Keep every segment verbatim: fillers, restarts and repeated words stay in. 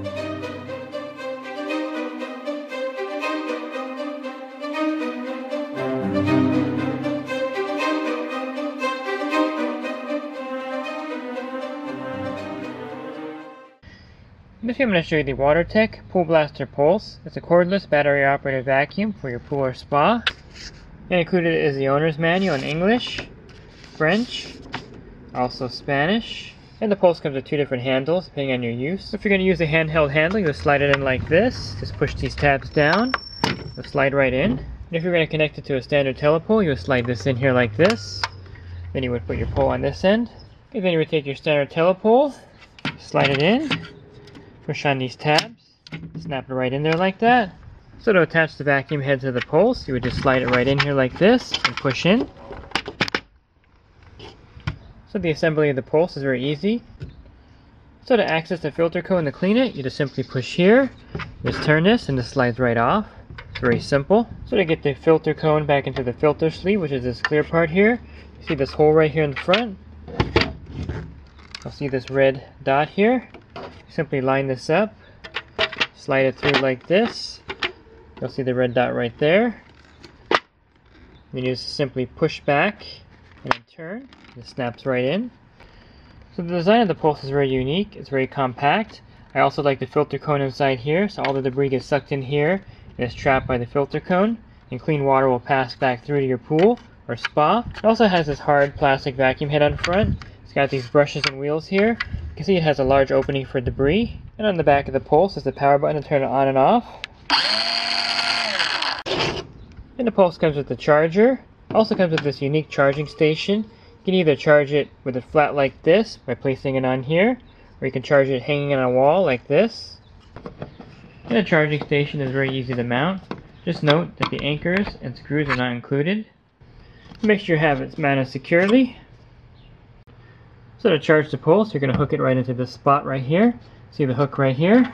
In this video I'm going to show you the WaterTech Pool Blaster Pulse. It's a cordless battery operated vacuum for your pool or spa. And included is the owner's manual in English, French, also Spanish. And the Pulse comes with two different handles depending on your use. If you're going to use the handheld handle, you'll slide it in like this. Just push these tabs down, it'll slide right in. And if you're going to connect it to a standard telepool, you'll slide this in here like this. Then you would put your pole on this end. And then you would take your standard telepool, slide it in. Push on these tabs, snap it right in there like that. So to attach the vacuum head to the pulse, you would just slide it right in here like this and push in. So the assembly of the pulse is very easy. So to access the filter code and to clean it, you just simply push here, just turn this and this slides right off. It's very simple. So to get the filter cone back into the filter sleeve, which is this clear part here, you see this hole right here in the front. You'll see this red dot here. Simply line this up, slide it through like this. You'll see the red dot right there. You just simply push back and then turn. It snaps right in. So the design of the pulse is very unique. It's very compact. I also like the filter cone inside here, so all the debris gets sucked in here and is trapped by the filter cone, and clean water will pass back through to your pool or spa. It also has this hard plastic vacuum head on front. It's got these brushes and wheels here. You can see it has a large opening for debris. And on the back of the pulse is the power button to turn it on and off. And the pulse comes with the charger. It also comes with this unique charging station. You can either charge it with it flat like this by placing it on here, or you can charge it hanging on a wall like this. And the charging station is very easy to mount. Just note that the anchors and screws are not included. Make sure you have it mounted securely. So to charge the pulse, you're going to hook it right into this spot right here. See the hook right here?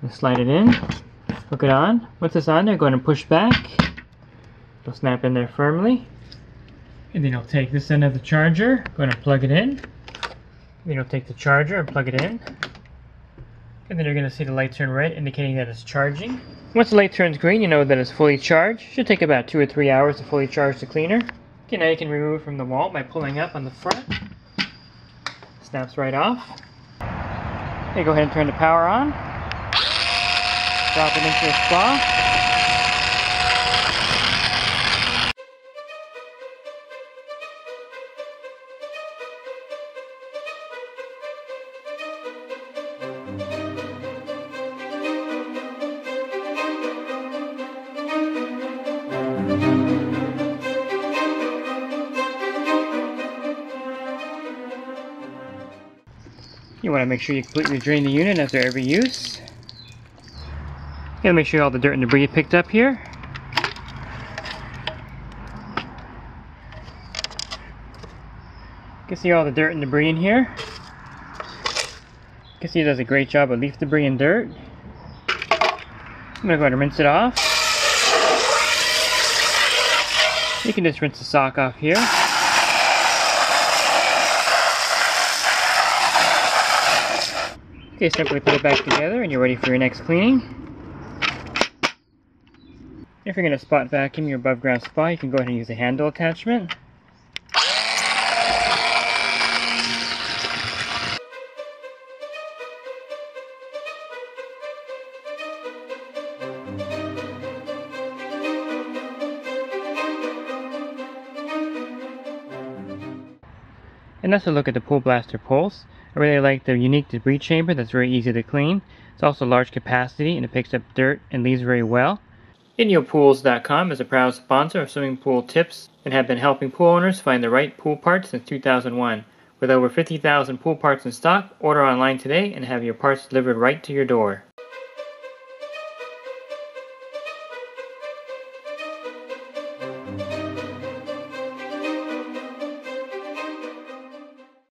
And slide it in, hook it on. Once it's on there, go ahead and push back. It'll snap in there firmly. And then you'll take this end of the charger, go ahead and plug it in. Then you'll take the charger and plug it in. And then you're going to see the light turn red, indicating that it's charging. Once the light turns green, you know that it's fully charged. It should take about two or three hours to fully charge the cleaner. Okay, now you can remove it from the wall by pulling up on the front. Snaps right off. Okay, go ahead and turn the power on. Drop it into the spa. You want to make sure you completely drain the unit after every use. You gotta make sure all the dirt and debris you picked up here. You can see all the dirt and debris in here. You can see it does a great job of leaf debris and dirt. I'm gonna go ahead and rinse it off. You can just rinse the sock off here. Okay, simply put it back together and you're ready for your next cleaning. If you're going to spot vacuum your above ground spa, you can go ahead and use a handle attachment. And that's a look at the Pool Blaster Pulse. I really like the unique debris chamber that's very easy to clean. It's also large capacity and it picks up dirt and leaves very well. Inyo Pools dot com is a proud sponsor of swimming pool tips and have been helping pool owners find the right pool parts since two thousand one. With over fifty thousand pool parts in stock, order online today and have your parts delivered right to your door.